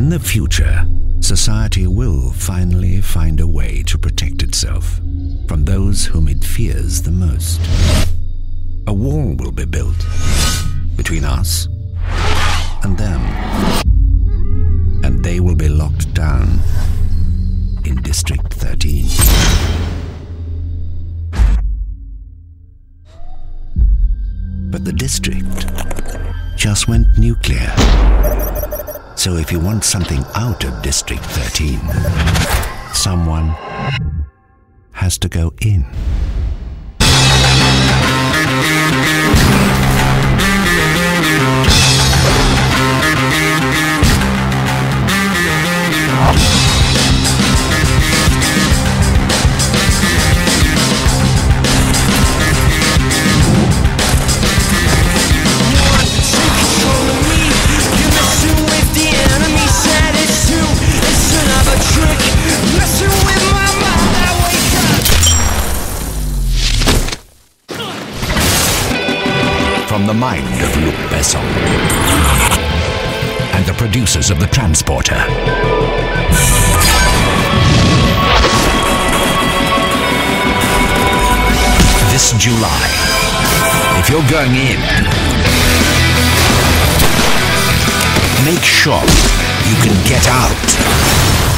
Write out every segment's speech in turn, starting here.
In the future, society will finally find a way to protect itself from those whom it fears the most. A wall will be built between us and them, and they will be locked down in District 13. But the district just went nuclear. So if you want something out of District 13, someone has to go in. From the mind of Luc Besson and the producers of the Transporter. This July, if you're going in, make sure you can get out.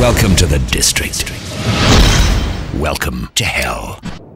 Welcome to the district. Welcome to hell.